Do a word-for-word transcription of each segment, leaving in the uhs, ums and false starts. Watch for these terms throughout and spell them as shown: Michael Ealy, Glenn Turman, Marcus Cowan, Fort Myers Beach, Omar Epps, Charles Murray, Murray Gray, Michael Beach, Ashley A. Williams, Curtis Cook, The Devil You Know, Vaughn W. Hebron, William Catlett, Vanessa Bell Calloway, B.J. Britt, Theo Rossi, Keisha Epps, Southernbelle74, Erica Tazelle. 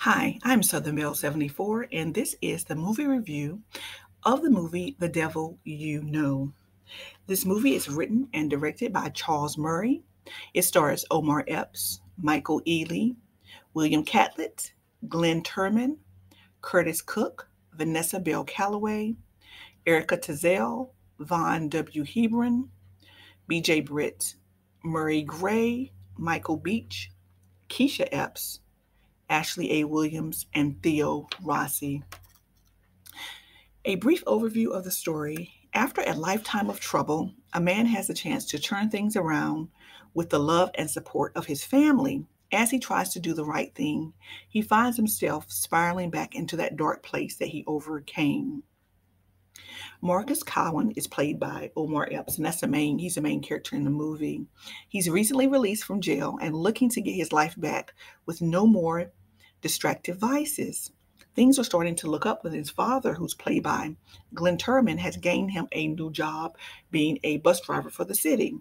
Hi, I'm Southernbelle seventy-four, and this is the movie review of the movie The Devil You Know. This movie is written and directed by Charles Murray. It stars Omar Epps, Michael Ealy, William Catlett, Glenn Turman, Curtis Cook, Vanessa Bell Calloway, Erica Tazelle, Vaughn W. Hebron, B J. Britt, Murray Gray, Michael Beach, Keisha Epps, Ashley A. Williams, and Theo Rossi. A brief overview of the story. After a lifetime of trouble, a man has a chance to turn things around with the love and support of his family. As he tries to do the right thing, he finds himself spiraling back into that dark place that he overcame. Marcus Cowan is played by Omar Epps, and that's the main, he's the main character in the movie. He's recently released from jail and looking to get his life back with no more distractive vices. Things are starting to look up when his father, who's played by Glenn Turman, has gained him a new job being a bus driver for the city.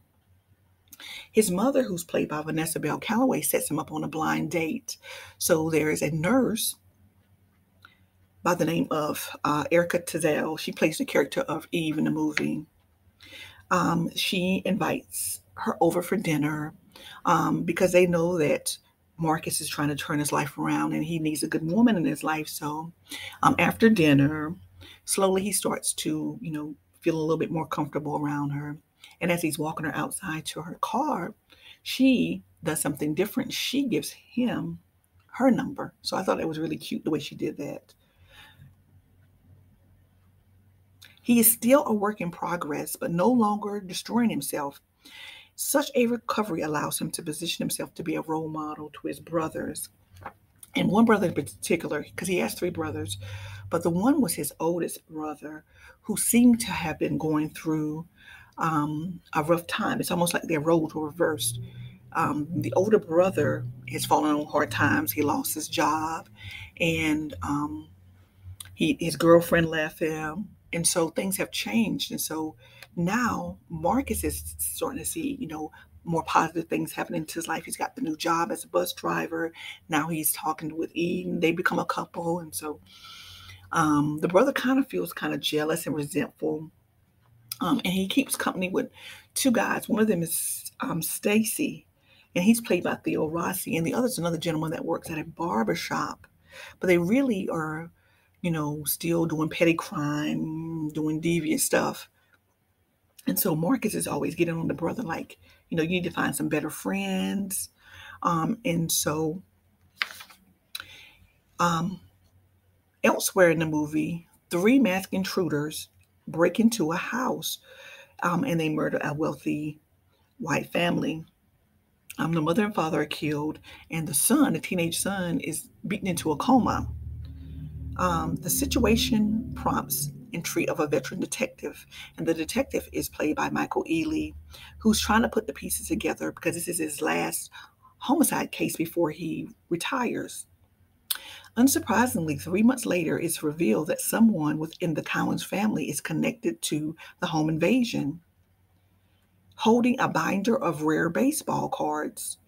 His mother, who's played by Vanessa Bell Calloway, sets him up on a blind date. So there is a nurse by the name of uh, Erica Tazelle. She plays the character of Eve in the movie. Um, she invites her over for dinner um, because they know that Marcus is trying to turn his life around and he needs a good woman in his life. So um, after dinner, slowly he starts to, you know, feel a little bit more comfortable around her. And as he's walking her outside to her car, she does something different. She gives him her number. So I thought it was really cute the way she did that. He is still a work in progress, but no longer destroying himself. Such a recovery allows him to position himself to be a role model to his brothers. And one brother in particular, because he has three brothers, but the one was his oldest brother who seemed to have been going through um, a rough time. It's almost like their roles were reversed. Um, the older brother has fallen on hard times. He lost his job and um, he, his girlfriend left him. And so things have changed. And so now Marcus is starting to see, you know, more positive things happening to his life. He's got the new job as a bus driver. Now he's talking with Eve and they become a couple. And so um, the brother kind of feels kind of jealous and resentful. Um, and he keeps company with two guys. One of them is um, Stacy, and he's played by Theo Rossi. And the other is another gentleman that works at a barbershop. But they really are, you know, still doing petty crime, doing deviant stuff. And so Marcus is always getting on the brother like, you know, you need to find some better friends. Um, and so um, elsewhere in the movie, three masked intruders break into a house um, and they murder a wealthy white family. Um, the mother and father are killed, and the son, the teenage son, is beaten into a coma. Um, the situation prompts entry of a veteran detective, and the detective is played by Michael Ealy, who's trying to put the pieces together because this is his last homicide case before he retires. Unsurprisingly, three months later, it's revealed that someone within the Collins family is connected to the home invasion. Holding a binder of rare baseball cards,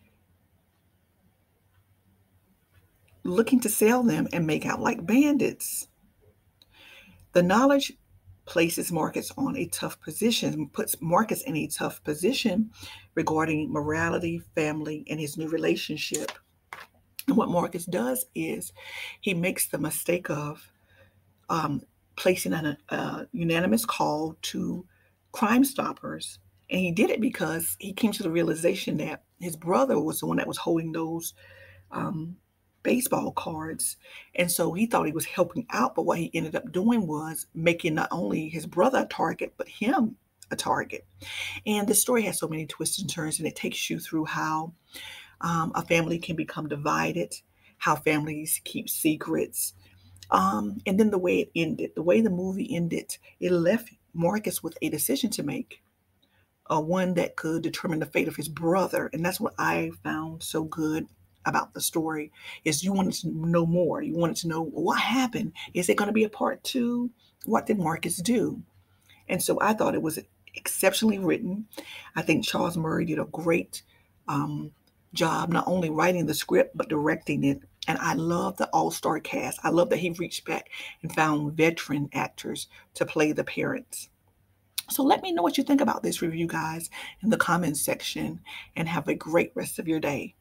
looking to sell them and make out like bandits. The knowledge places Marcus on a tough position, puts Marcus in a tough position regarding morality, family, and his new relationship. And what Marcus does is he makes the mistake of um, placing a uh, unanimous call to Crime Stoppers. And he did it because he came to the realization that his brother was the one that was holding those um, baseball cards, and so he thought he was helping out, but what he ended up doing was making not only his brother a target, but him a target. And the story has so many twists and turns, and it takes you through how um, a family can become divided, how families keep secrets, um, and then the way it ended, the way the movie ended, it left Marcus with a decision to make, uh, one that could determine the fate of his brother, and that's what I found so good about the story. Is you wanted to know more. You wanted to know what happened. Is it going to be a part two? What did Marcus do? And so I thought it was exceptionally written. I think Charles Murray did a great um, job, not only writing the script, but directing it. And I love the all-star cast. I love that he reached back and found veteran actors to play the parents. So let me know what you think about this review, guys, in the comments section, and have a great rest of your day.